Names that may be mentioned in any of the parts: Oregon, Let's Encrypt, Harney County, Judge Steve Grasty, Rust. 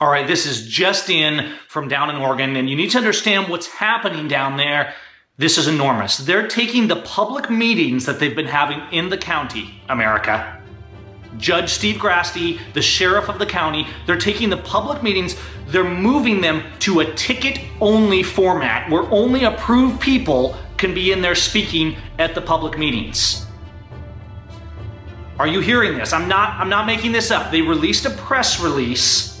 All right, this is just in from down in Oregon, and you need to understand what's happening down there. This is enormous. They're taking the public meetings that they've been having in the county, America. Judge Steve Grasty, the sheriff of the county, they're taking the public meetings, they're moving them to a ticket-only format where only approved people can be in there speaking at the public meetings. Are you hearing this? I'm not making this up. They released a press release,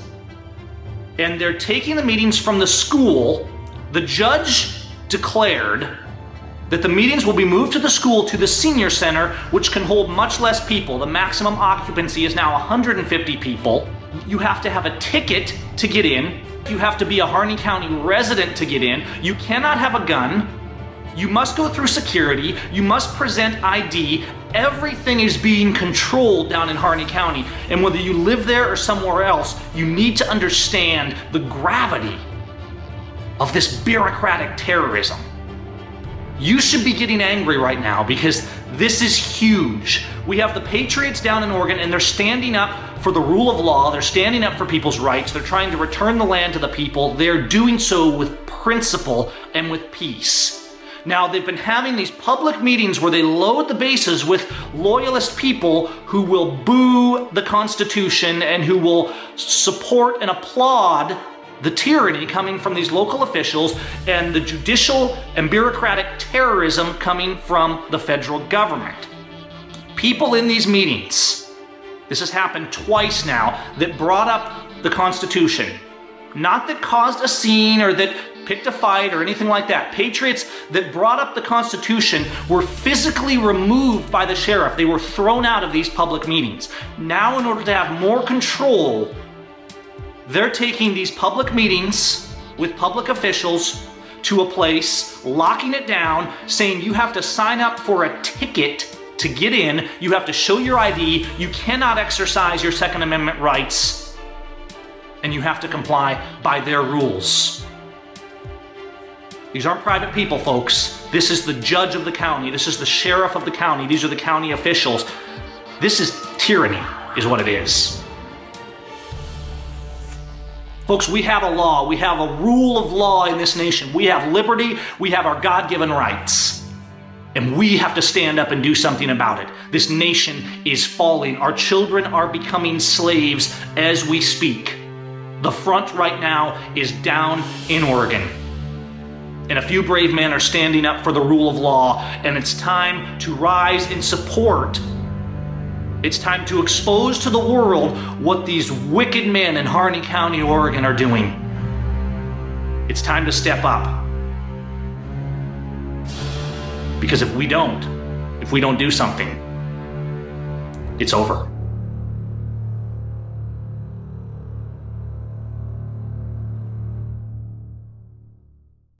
and they're taking the meetings from the school. The judge declared that the meetings will be moved to the school to the senior center, which can hold much less people. The maximum occupancy is now 150 people. You have to have a ticket to get in. You have to be a Harney County resident to get in. You cannot have a gun. You must go through security. You must present ID. Everything is being controlled down in Harney County. And whether you live there or somewhere else, you need to understand the gravity of this bureaucratic terrorism. You should be getting angry right now because this is huge. We have the patriots down in Oregon, and they're standing up for the rule of law. They're standing up for people's rights. They're trying to return the land to the people. They're doing so with principle and with peace. Now, they've been having these public meetings where they load the bases with loyalist people who will boo the Constitution and who will support and applaud the tyranny coming from these local officials and the judicial and bureaucratic terrorism coming from the federal government. People in these meetings, this has happened twice now, that brought up the Constitution. Not that caused a scene or that picked a fight or anything like that. Patriots that brought up the Constitution were physically removed by the sheriff. They were thrown out of these public meetings. Now, in order to have more control, they're taking these public meetings with public officials to a place, locking it down, saying you have to sign up for a ticket to get in, you have to show your ID, you cannot exercise your Second Amendment rights, and you have to comply by their rules. These aren't private people, folks. This is the judge of the county. This is the sheriff of the county. These are the county officials. This is tyranny, is what it is. Folks, we have a law. We have a rule of law in this nation. We have liberty. We have our God-given rights. And we have to stand up and do something about it. This nation is falling. Our children are becoming slaves as we speak. The front right now is down in Oregon. And a few brave men are standing up for the rule of law. And it's time to rise in support. It's time to expose to the world what these wicked men in Harney County, Oregon are doing. It's time to step up. Because if we don't do something, it's over.